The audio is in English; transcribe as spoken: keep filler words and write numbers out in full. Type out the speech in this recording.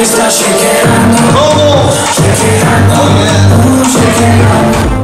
Just shake it up, shake it up, shake it up.